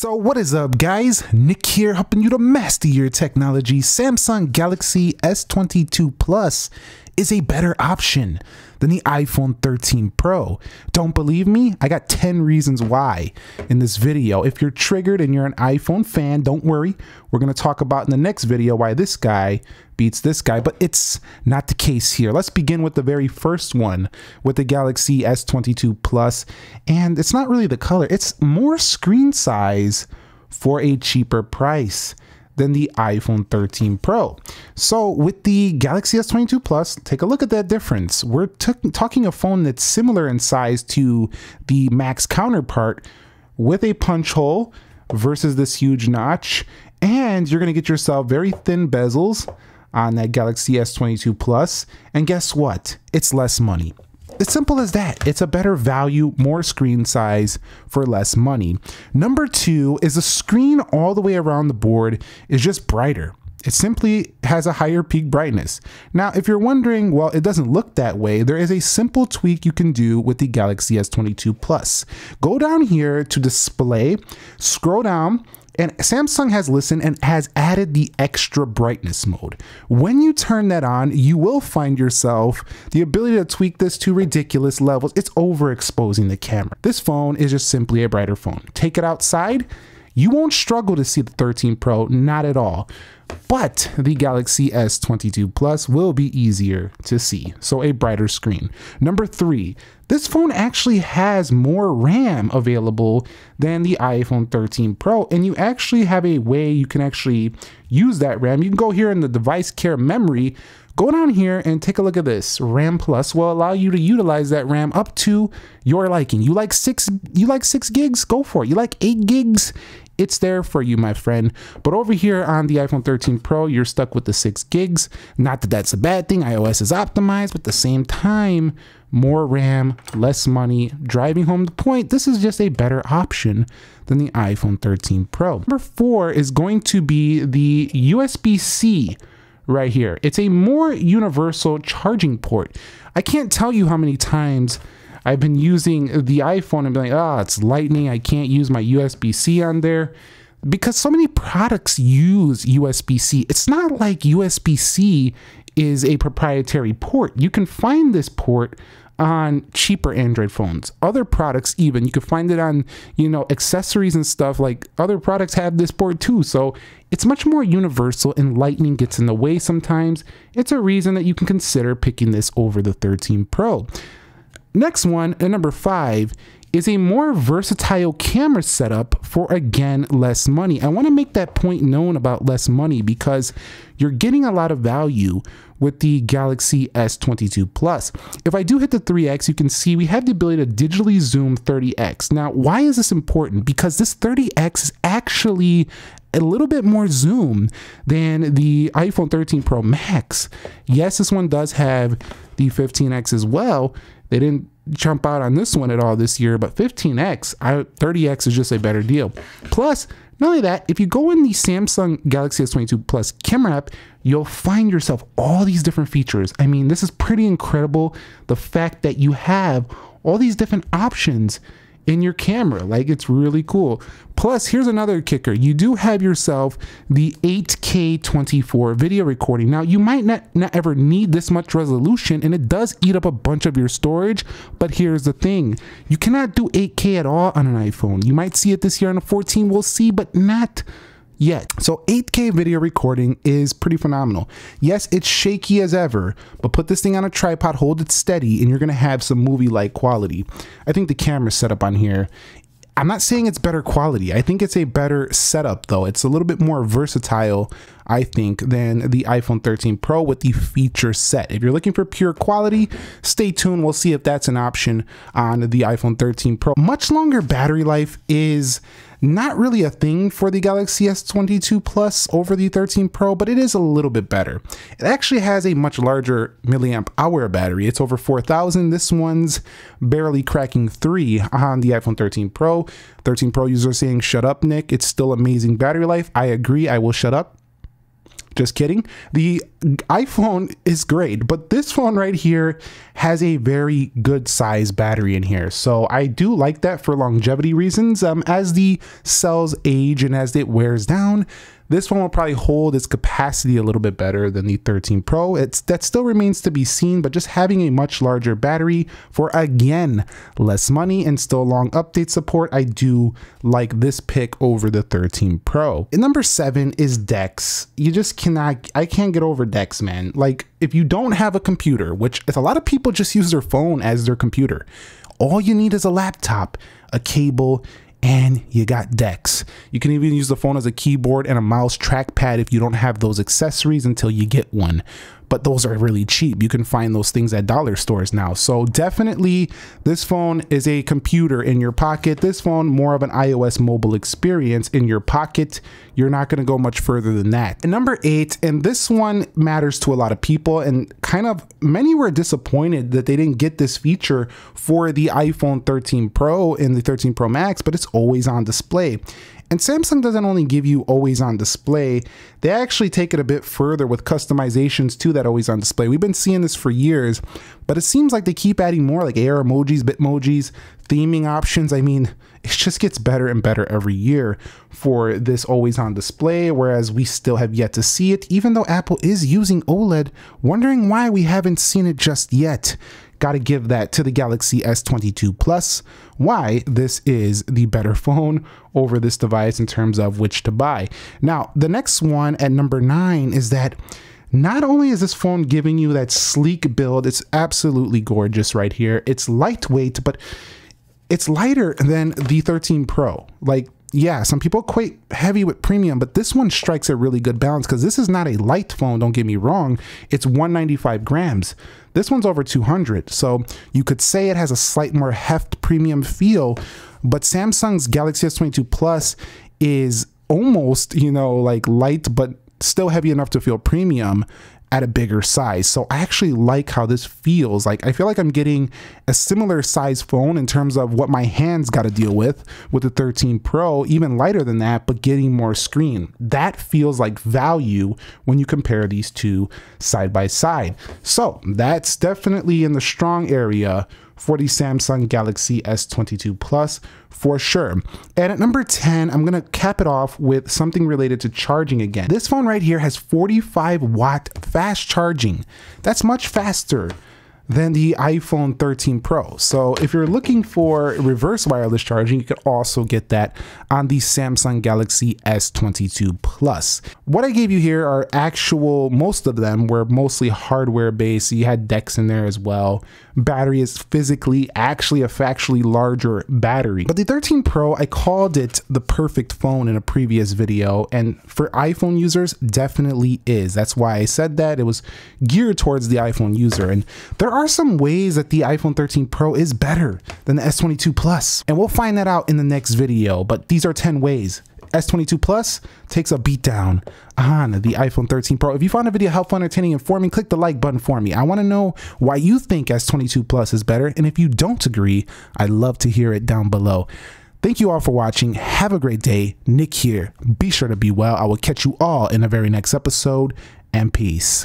So what is up guys, Nick here helping you to master your technology. Samsung Galaxy S22 Plus is a better option than the iPhone 13 Pro. Don't believe me? I got 10 reasons why in this video. If you're triggered and you're an iPhone fan, don't worry. We're gonna talk about in the next video why this guy beats this guy, but it's not the case here. Let's begin with the very first one with the Galaxy S22 Plus. And it's not really the color, it's more screen size for a cheaper price than the iPhone 13 Pro. So with the Galaxy S22 Plus, take a look at that difference. We're talking a phone that's similar in size to the Max counterpart with a punch hole versus this huge notch. And you're gonna get yourself very thin bezels on that Galaxy S22 Plus. And guess what? It's less money. It's simple as that. It's a better value, more screen size for less money. Number two is the screen all the way around the board is just brighter. It simply has a higher peak brightness. Now, if you're wondering, well, it doesn't look that way, there is a simple tweak you can do with the Galaxy S22 Plus. Go down here to display, scroll down, and Samsung has listened and has added the extra brightness mode. When you turn that on, you will find yourself the ability to tweak this to ridiculous levels. It's overexposing the camera. This phone is just simply a brighter phone. Take it outside, you won't struggle to see the 13 Pro, not at all. But the Galaxy S22 Plus will be easier to see, so a brighter screen. Number three, this phone actually has more RAM available than the iPhone 13 Pro, and you actually have a way you can actually use that RAM. You can go here in the device care memory, go down here and take a look at this. RAM Plus will allow you to utilize that RAM up to your liking. You like six gigs? Go for it. You like 8 gigs? It's there for you, my friend. But over here on the iPhone 13 Pro, you're stuck with the 6 gigs. Not that that's a bad thing, iOS is optimized, but at the same time, more RAM, less money. Driving home the point, this is just a better option than the iPhone 13 Pro. Number four is going to be the USB-C right here. It's a more universal charging port. I can't tell you how many times I've been using the iPhone and being like, ah, it's lightning, I can't use my USB-C on there. Because so many products use USB-C. It's not like USB-C is a proprietary port. You can find this port on cheaper Android phones, other products even. You can find it on, you know, accessories and stuff, like other products have this port too. So it's much more universal and lightning gets in the way sometimes. It's a reason that you can consider picking this over the 13 Pro. Next one, and number five, is a more versatile camera setup for, again, less money. I want to make that point known about less money because you're getting a lot of value with the Galaxy S22 Plus. If I do hit the 3X, you can see we have the ability to digitally zoom 30X. Now, why is this important? Because this 30X is actually a little bit more zoom than the iPhone 13 Pro Max. Yes, this one does have the 15X as well. They didn't jump out on this one at all this year, but 15X, 30X is just a better deal. Plus, not only that, if you go in the Samsung Galaxy S22 Plus camera app, you'll find yourself all these different features. I mean, this is pretty incredible, the fact that you have all these different options in your camera. Like, it's really cool. Plus, here's another kicker. You do have yourself the 8K 24 video recording. Now, you might not ever need this much resolution, and it does eat up a bunch of your storage, but here's the thing. You cannot do 8K at all on an iPhone. You might see it this year on the 14, we'll see, but not yet. So 8K video recording is pretty phenomenal. Yes, it's shaky as ever, but put this thing on a tripod, hold it steady, and you're gonna have some movie-like quality. I think the camera setup on here, I'm not saying it's better quality. I think it's a better setup though. It's a little bit more versatile, I think, than the iPhone 13 Pro with the feature set. If you're looking for pure quality, stay tuned. We'll see if that's an option on the iPhone 13 Pro. Much longer battery life is not really a thing for the Galaxy S22 Plus over the 13 Pro, but it is a little bit better. It actually has a much larger milliamp hour battery. It's over 4,000. This one's barely cracking 3 on the iPhone 13 Pro. 13 Pro users are saying, shut up, Nick. It's still amazing battery life. I agree. I will shut up. Just kidding. The iPhone is great, but this one right here has a very good size battery in here. So I do like that for longevity reasons. As the cells age and as it wears down, this one will probably hold its capacity a little bit better than the 13 Pro. That still remains to be seen, but just having a much larger battery for, again, less money and still long update support, I do like this pick over the 13 Pro. And number 7 is DeX. You just cannot, I can't get over DeX, man. Like, if you don't have a computer, which a lot of people just use their phone as their computer, all you need is a laptop, a cable, and you got DeX. You can even use the phone as a keyboard and a mouse trackpad if you don't have those accessories until you get one. But those are really cheap. You can find those things at dollar stores now. So definitely this phone is a computer in your pocket. This phone more of an iOS mobile experience in your pocket. You're not gonna go much further than that. And number 8, and this one matters to a lot of people, and kind of many were disappointed that they didn't get this feature for the iPhone 13 Pro and the 13 Pro Max, but it's always on display. And Samsung doesn't only give you always on display, they actually take it a bit further with customizations to that always on display. We've been seeing this for years, but it seems like they keep adding more, like AR emojis, Bitmojis, theming options. I mean, it just gets better and better every year for this always on display, whereas we still have yet to see it, even though Apple is using OLED. Wondering why we haven't seen it just yet. Got to give that to the Galaxy S22 Plus, why this is the better phone over this device in terms of which to buy. Now, the next one at number 9 is that not only is this phone giving you that sleek build, it's absolutely gorgeous right here. It's lightweight, but it's lighter than the 13 Pro. Like, yeah, some people equate heavy with premium, but this one strikes a really good balance because this is not a light phone, don't get me wrong. It's 195 grams. This one's over 200, so you could say it has a slight more heft premium feel, but Samsung's Galaxy S22 Plus is almost, you know, like light, but still heavy enough to feel premium at a bigger size. So I actually like how this feels. Like, I feel like I'm getting a similar size phone in terms of what my hands got to deal with the 13 Pro, even lighter than that, but getting more screen. That feels like value when you compare these two side by side. So that's definitely in the strong area for the Samsung Galaxy S22 Plus for sure. And at number 10, I'm gonna cap it off with something related to charging again. This phone right here has 45 watt fast charging. That's much faster than the iPhone 13 Pro. So if you're looking for reverse wireless charging, you could also get that on the Samsung Galaxy S22 Plus. What I gave you here are actual, most of them were mostly hardware based. So you had DeX in there as well. Battery is physically actually a factually larger battery. But the 13 Pro, I called it the perfect phone in a previous video. And for iPhone users, definitely is. That's why I said that. It was geared towards the iPhone user. And there are some ways that the iPhone 13 Pro is better than the S22 Plus, and we'll find that out in the next video, but these are 10 ways. S22 Plus takes a beatdown on the iPhone 13 Pro. If you found the video helpful, entertaining, informing, click the like button for me. I want to know why you think S22 Plus is better, and if you don't agree, I'd love to hear it down below. Thank you all for watching. Have a great day. Nick here. Be sure to be well. I will catch you all in the very next episode, and peace.